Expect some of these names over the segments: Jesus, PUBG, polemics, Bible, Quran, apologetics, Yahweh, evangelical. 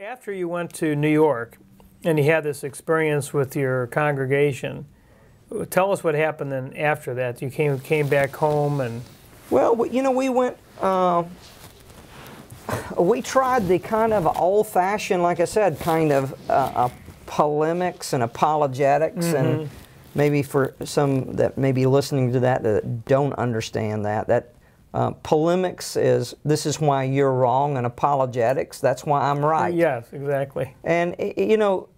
After you went to New York and you had this experience with your congregation, tell us what happened then after that. You came back home and... Well, you know, we went, we tried the kind of old-fashioned, like I said, kind of polemics and apologetics, mm-hmm. and maybe for some that may be listening to that that don't understand that, polemics is, this is why you're wrong, and apologetics, that's why I'm right. Yes, exactly. And, you know,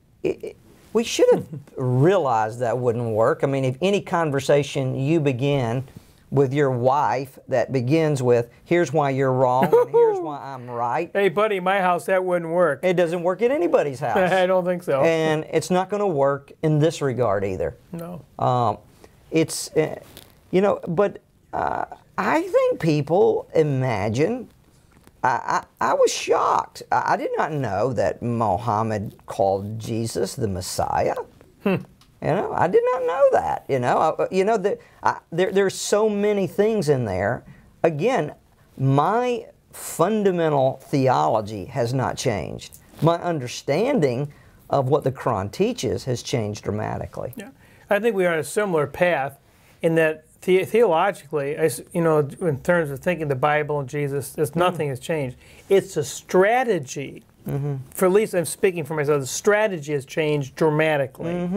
we should have realized that wouldn't work. I mean, if any conversation you begin with your wife that begins with, here's why you're wrong, and here's why I'm right. Hey, buddy, my house, that wouldn't work. It doesn't work at anybody's house. I don't think so. And it's not going to work in this regard either. No. It's, you know, but... I think people imagine, I was shocked. I did not know that Muhammad called Jesus the Messiah. You know, I did not know that, you know. There's so many things in there. Again, my fundamental theology has not changed. My understanding of what the Quran teaches has changed dramatically. Yeah. I think we are on a similar path in that theologically, you know, in terms of thinking the Bible and Jesus, there's nothing has changed. It's a strategy, for at least I'm speaking for myself, the strategy has changed dramatically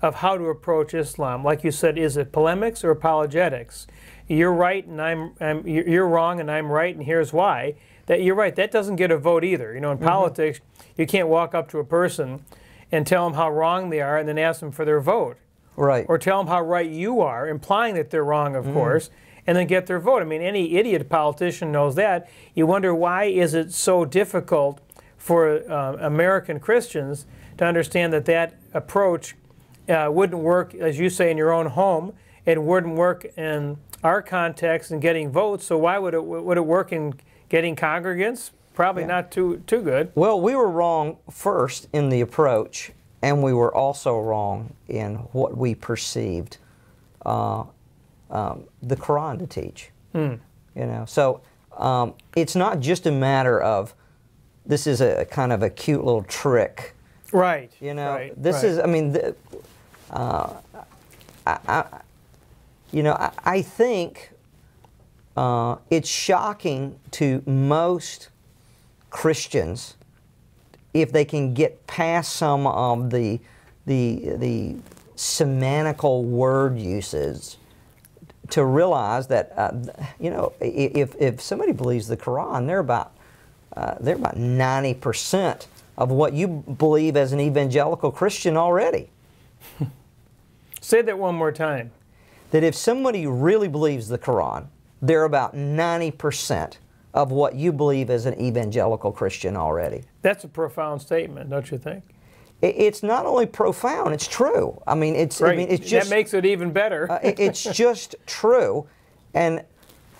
of how to approach Islam. Like you said, is it polemics or apologetics? You're right and you're wrong and I'm right and here's why. That you're right, that doesn't get a vote either. You know, in politics, you can't walk up to a person and tell them how wrong they are and then ask them for their vote. Right. Or tell them how right you are, implying that they're wrong, of course, and then get their vote. I mean, any idiot politician knows that. You wonder why is it so difficult for American Christians to understand that that approach wouldn't work, as you say, in your own home. It wouldn't work in our context in getting votes. So why would it work in getting congregants? Probably not too good. Well, we were wrong first in the approach. And we were also wrong in what we perceived the Quran to teach. You know, so it's not just a matter of this is a kind of a cute little trick, right? You know, this is. I mean, I think it's shocking to most Christians if they can get past some of the semantical word uses to realize that you know, if somebody believes the Quran, they're about 90% of what you believe as an evangelical Christian already. Say that one more time. That if somebody really believes the Quran, they're about 90% of what you believe as an evangelical Christian already. That's a profound statement, don't you think? It's not only profound, it's true. I mean, it's just... That makes it even better. It's just true. And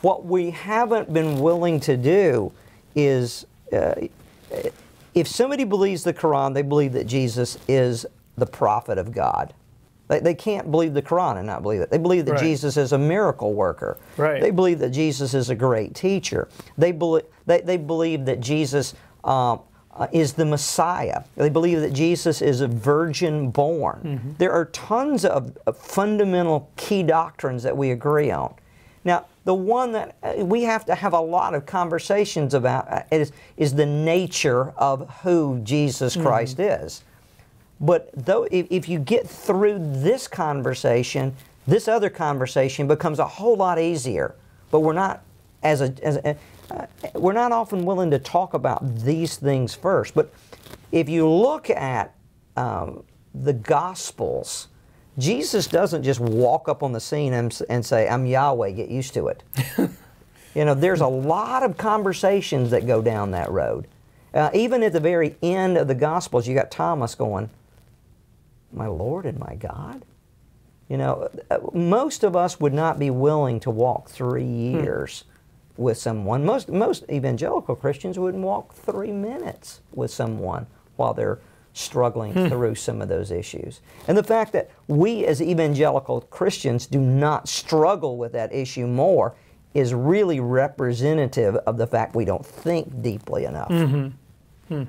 what we haven't been willing to do is, if somebody believes the Quran, they believe that Jesus is the prophet of God. They can't believe the Quran and not believe it. They believe that Jesus is a miracle worker. They believe that Jesus is a great teacher. They believe that Jesus is the Messiah. They believe that Jesus is a virgin born. There are tons of fundamental key doctrines that we agree on. Now, the one that we have to have a lot of conversations about is the nature of who Jesus Christ is. But though, if you get through this conversation, this other conversation becomes a whole lot easier. But we're not, we're not often willing to talk about these things first. But if you look at the Gospels, Jesus doesn't just walk up on the scene and say, "I'm Yahweh. Get used to it." You know, there's a lot of conversations that go down that road. Even at the very end of the Gospels, you got Thomas going, "My Lord and my God?" You know, most of us would not be willing to walk 3 years with someone. Most evangelical Christians wouldn't walk 3 minutes with someone while they're struggling through some of those issues. And the fact that we as evangelical Christians do not struggle with that issue more is really representative of the fact we don't think deeply enough.